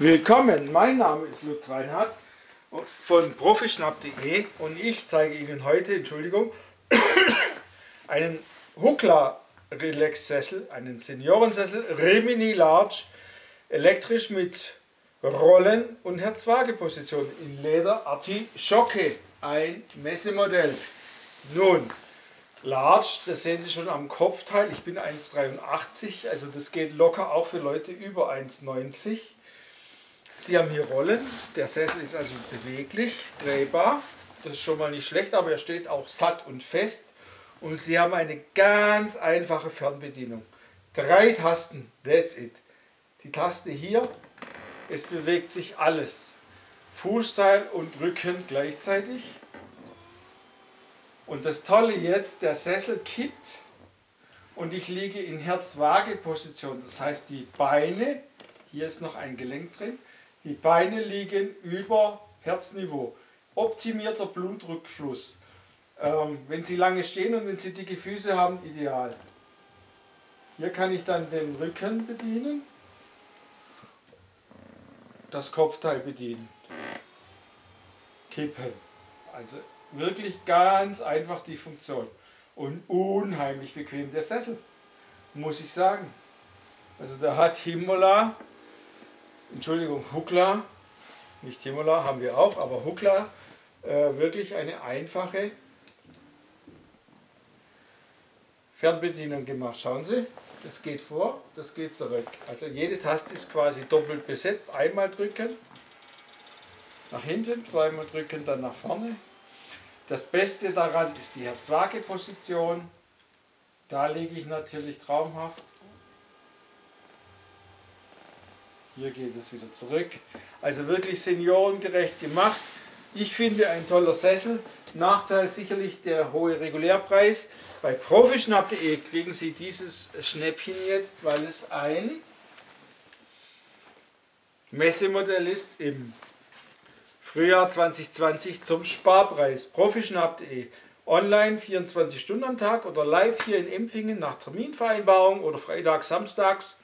Willkommen, mein Name ist Lutz Reinhardt von profischnapp.de und ich zeige Ihnen heute, einen Hukla Relax-Sessel, einen Seniorensessel, Rimini Large, elektrisch mit Rollen und Herzwaageposition in Leder Artischocke, ein Messemodell. Nun, Large, das sehen Sie schon am Kopfteil, ich bin 1,83, also das geht locker auch für Leute über 1,90. Sie haben hier Rollen, der Sessel ist also beweglich, drehbar, das ist schon mal nicht schlecht, aber er steht auch satt und fest. Und Sie haben eine ganz einfache Fernbedienung. 3 Tasten, that's it. Die Taste hier, es bewegt sich alles. Fußteil und Rücken gleichzeitig. Und das Tolle jetzt, der Sessel kippt und ich liege in Herzwaage-Position. Das heißt, die Beine, hier ist noch ein Gelenk drin, die Beine liegen über Herzniveau. Optimierter Blutrückfluss. Wenn Sie lange stehen und wenn Sie dicke Füße haben, ideal. Hier kann ich dann den Rücken bedienen, das Kopfteil bedienen, kippen. Also wirklich ganz einfach die Funktion. Und unheimlich bequem der Sessel, muss ich sagen. Also da hat Himolla, Hukla, nicht Himolla haben wir auch, aber Hukla, wirklich eine einfache Fernbedienung gemacht. Schauen Sie, das geht vor, das geht zurück. Also jede Taste ist quasi doppelt besetzt. Einmal drücken, nach hinten, zweimal drücken, dann nach vorne. Das Beste daran ist die Herzwaageposition. Da liege ich natürlich traumhaft. Hier geht es wieder zurück. Also wirklich seniorengerecht gemacht. Ich finde, ein toller Sessel. Nachteil sicherlich der hohe Regulärpreis. Bei profischnapp.de kriegen Sie dieses Schnäppchen jetzt, weil es ein Messemodell ist im Frühjahr 2020 zum Sparpreis. profischnapp.de, online 24 Stunden am Tag oder live hier in Empfingen nach Terminvereinbarung oder freitags, samstags.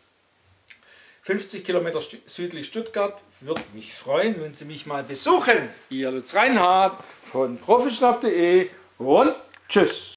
50 Kilometer südlich Stuttgart. Würde mich freuen, wenn Sie mich mal besuchen. Ihr Lutz Reinhardt von profischnapp.de und tschüss.